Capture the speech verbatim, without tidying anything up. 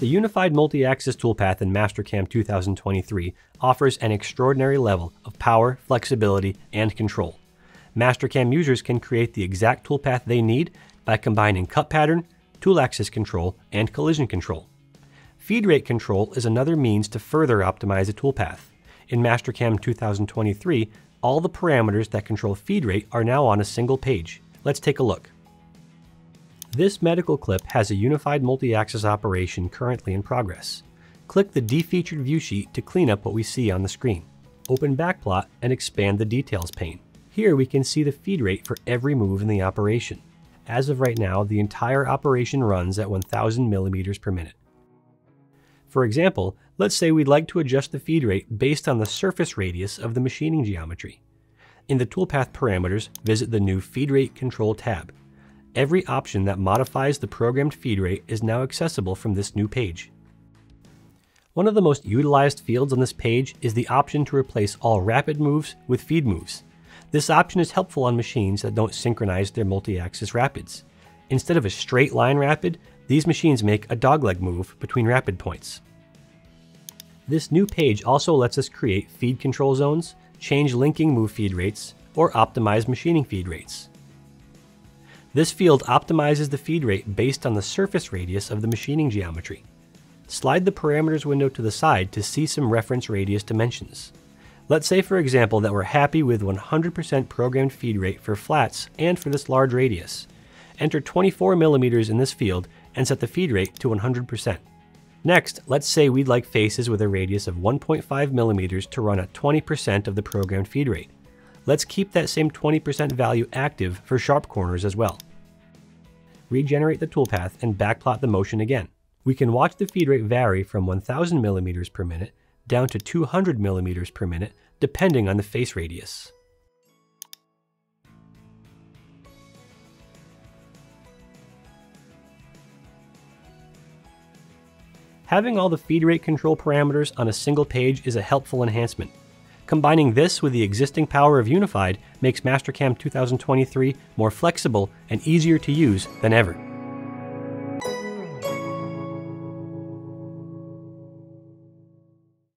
The Unified Multi-Axis Toolpath in Mastercam two thousand twenty-three offers an extraordinary level of power, flexibility, and control. Mastercam users can create the exact toolpath they need by combining cut pattern, tool axis control, and collision control. Feed rate control is another means to further optimize a toolpath. In Mastercam two thousand twenty-three, all the parameters that control feed rate are now on a single page. Let's take a look. This medical clip has a unified multi-axis operation currently in progress. Click the defeatured view sheet to clean up what we see on the screen. Open Backplot and expand the details pane. Here we can see the feed rate for every move in the operation. As of right now, the entire operation runs at one thousand millimeters per minute. For example, let's say we'd like to adjust the feed rate based on the surface radius of the machining geometry. In the toolpath parameters, visit the new Feed Rate Control tab. Every option that modifies the programmed feed rate is now accessible from this new page. One of the most utilized fields on this page is the option to replace all rapid moves with feed moves. This option is helpful on machines that don't synchronize their multi-axis rapids. Instead of a straight line rapid, these machines make a dogleg move between rapid points. This new page also lets us create feed control zones, change linking move feed rates, or optimize machining feed rates. This field optimizes the feed rate based on the surface radius of the machining geometry. Slide the parameters window to the side to see some reference radius dimensions. Let's say, for example, that we're happy with one hundred percent programmed feed rate for flats and for this large radius. Enter twenty-four millimeters in this field and set the feed rate to one hundred percent. Next, let's say we'd like faces with a radius of one point five millimeters to run at twenty percent of the programmed feed rate. Let's keep that same twenty percent value active for sharp corners as well. Regenerate the toolpath and backplot the motion again. We can watch the feed rate vary from one thousand millimeters per minute down to two hundred millimeters per minute, depending on the face radius. Having all the feed rate control parameters on a single page is a helpful enhancement. Combining this with the existing power of Unified makes Mastercam two thousand twenty-three more flexible and easier to use than ever.